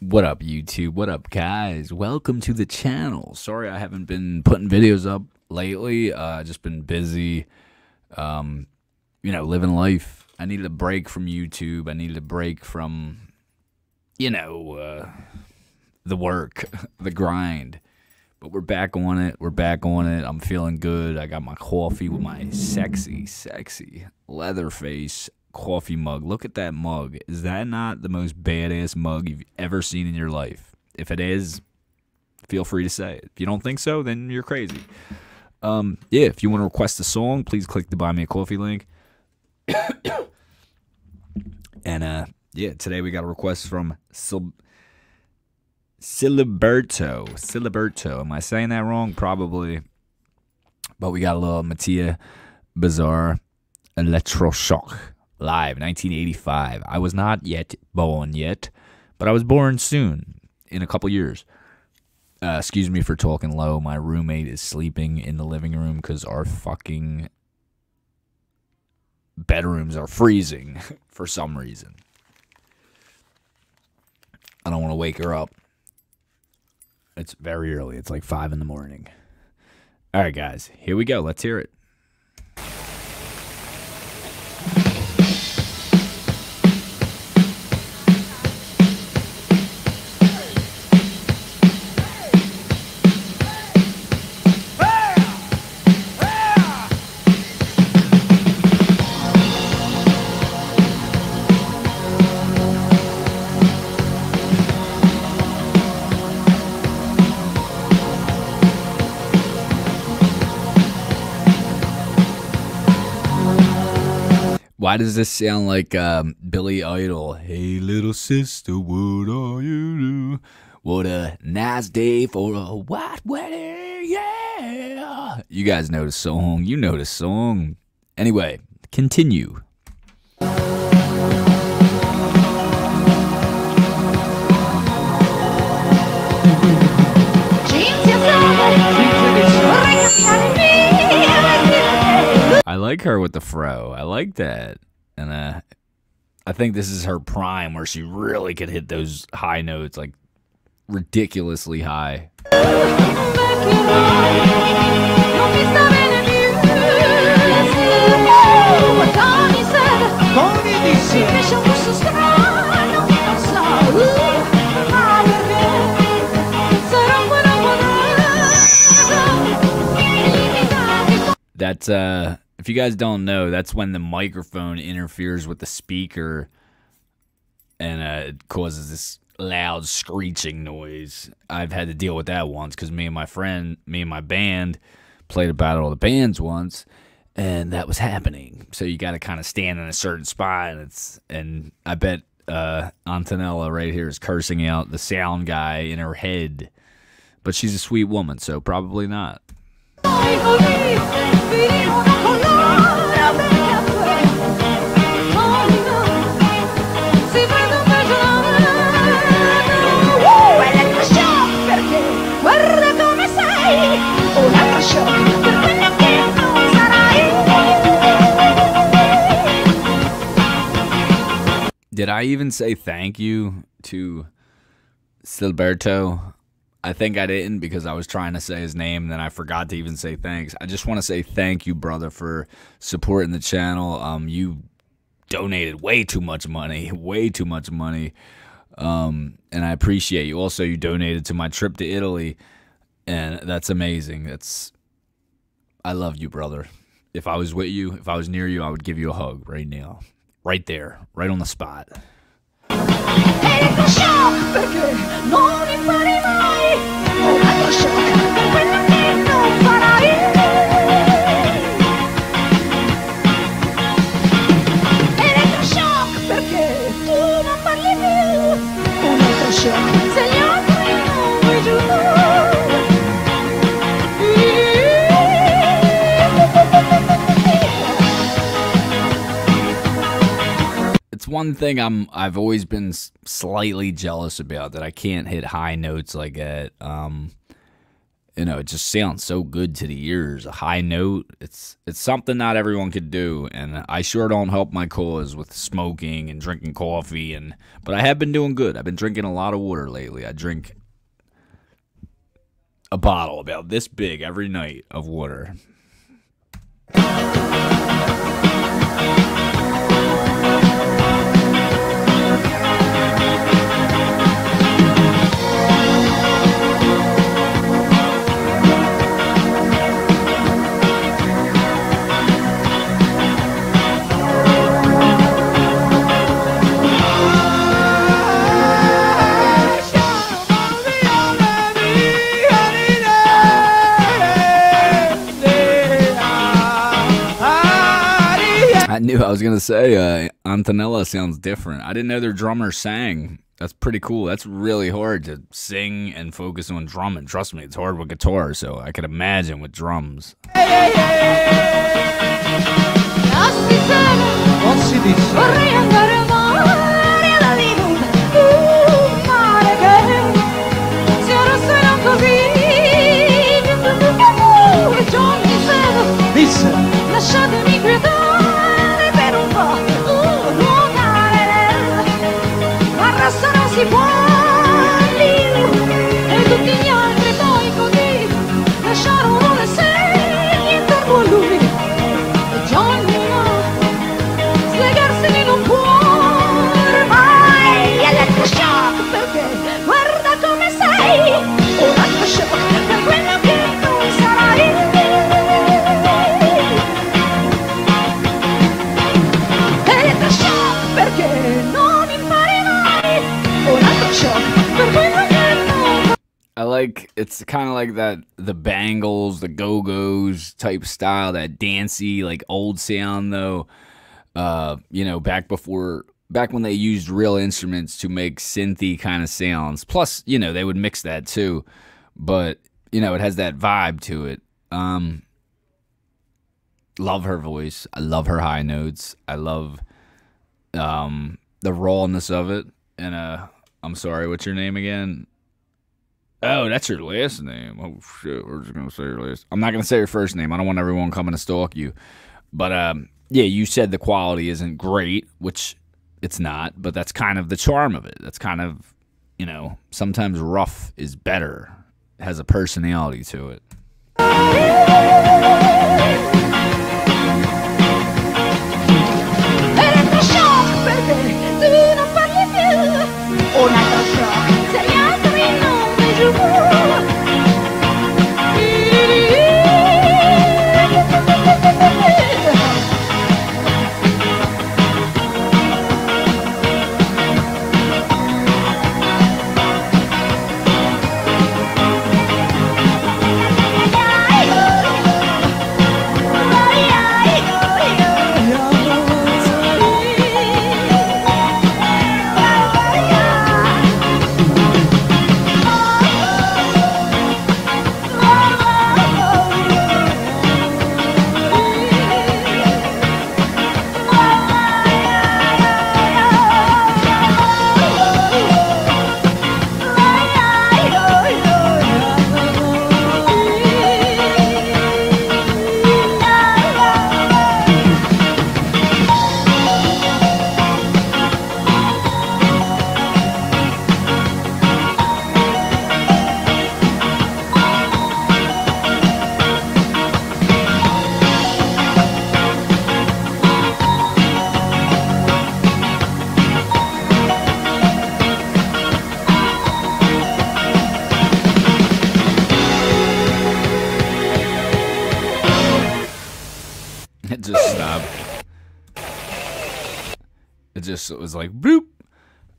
What up, YouTube? What up, guys? Welcome to the channel. Sorry I haven't been putting videos up lately. Just been busy, you know, living life. I needed a break from YouTube. I needed a break from, you know, the work, the grind. But we're back on it. We're back on it. I'm feeling good. I got my coffee with my sexy, sexy Leatherface coffee mug. Look at that mug. Is that not the most badass mug you've ever seen in your life? If it is, feel free to say it. If you don't think so, then you're crazy. Yeah, if you want to request a song, please click the Buy Me a Coffee link. And yeah, today we got a request from Ciliberto. Ciliberto. Am I saying that wrong? Probably. But we got a little Matia Bazar, Electroshock. Live, 1985. I was not yet born yet, but I was born soon, in a couple years. Excuse me for talking low. My roommate is sleeping in the living room because our fucking bedrooms are freezing for some reason. I don't want to wake her up. It's very early. It's like 5 in the morning. All right, guys. Here we go. Let's hear it. Why does this sound like Billy Idol? Hey, little sister, what are you do? What a nice day for a white wedding, yeah! You guys know the song. You know the song. Anyway, continue. I like her with the fro. I like that. And I think this is her prime where she really could hit those high notes, like ridiculously high. That's if you guys don't know, that's when the microphone interferes with the speaker and it causes this loud screeching noise. I've had to deal with that once because me and my band played a battle of the bands once, and that was happening. So you got to kind of stand in a certain spot, and I bet Antonella right here is cursing out the sound guy in her head, but she's a sweet woman, so probably not. Did I even say thank you to Ciliberto? I think I didn't because I was trying to say his name and then I forgot to even say thanks. I just want to say thank you, brother, for supporting the channel. You donated way too much money, way too much money. And I appreciate you. Also, you donated to my trip to Italy, and that's amazing. I love you, brother. If I was with you, if I was near you, I would give you a hug right now. Right there, right on the spot. It's one thing I've always been slightly jealous about, that I can't hit high notes like that. you know, it just sounds so good to the ears. A high note, it's something not everyone could do, and I sure don't help my cause with smoking and drinking coffee, and but I have been doing good. I've been drinking a lot of water lately. I drink a bottle about this big every night of water. I knew I was going to say Antonella sounds different. I didn't know their drummer sang. That's pretty cool. That's really hard to sing and focus on drumming. And trust me, it's hard with guitar, so I could imagine with drums. It's kind of like that, the Bangles, the Go-Go's type style, that dancey, like old sound though. You know, back when they used real instruments to make synthy kind of sounds. Plus, you know, they would mix that too. But, you know, it has that vibe to it. Love her voice. I love her high notes. I love the rawness of it. And I'm sorry, what's your name again? Oh, that's your last name. Oh, shit. We're just going to say your last. I'm not going to say your first name. I don't want everyone coming to stalk you. But, yeah, you said the quality isn't great, which it's not. But that's kind of the charm of it. That's kind of, you know, sometimes rough is better. It has a personality to it. It was like boop.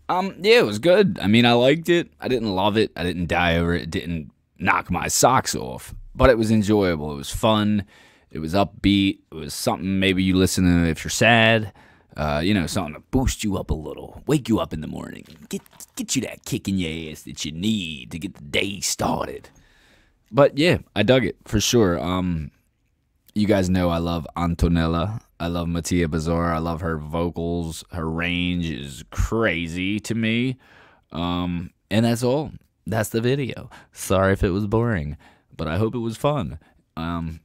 Yeah, it was good. I mean, I liked it. I didn't love it. I didn't die over it. It didn't knock my socks off, but it was enjoyable. It was fun. It was upbeat. It was something maybe you listen to if you're sad. You know, something to boost you up a little, wake you up in the morning, get you that kick in your ass that you need to get the day started. But yeah, I dug it for sure. You guys know I love Antonella. I love Matia Bazar. I love her vocals. Her range is crazy to me. And that's all. That's the video. Sorry if it was boring. but I hope it was fun. And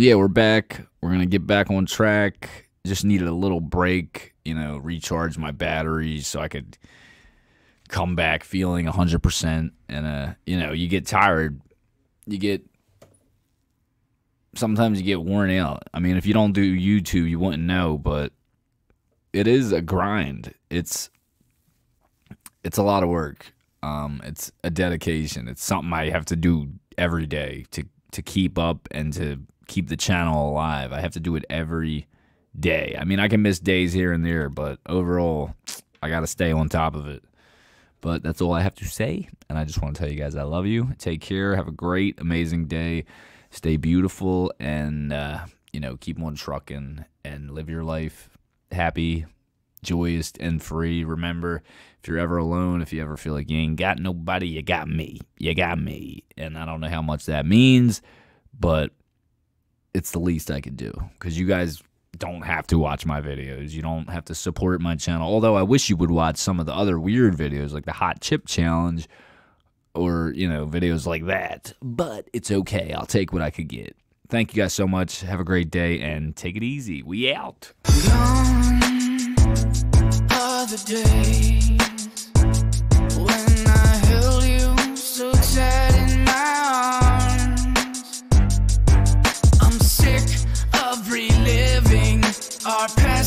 yeah, we're back. We're going to get back on track. Just needed a little break, you know, recharge my batteries so I could come back feeling 100%. And, you know, you get tired. You get... Sometimes you get worn out. I mean, if you don't do YouTube, you wouldn't know, but it is a grind. It's a lot of work. It's a dedication. It's something I have to do every day to keep up and to keep the channel alive. I have to do it every day. I mean, I can miss days here and there, but overall, I got to stay on top of it. But that's all I have to say, and I just want to tell you guys I love you. Take care. Have a great, amazing day. Stay beautiful and, you know, keep on trucking and live your life happy, joyous, and free. Remember, if you're ever alone, if you ever feel like you ain't got nobody, you got me. You got me. And I don't know how much that means, but it's the least I could do because you guys don't have to watch my videos. You don't have to support my channel, although I wish you would watch some of the other weird videos like the Hot Chip Challenge. Or, you know, videos like that. But it's okay. I'll take what I could get. Thank you guys so much. Have a great day and take it easy. We out. Gone are the days when I held you so tight in my arms. I'm sick of reliving our past.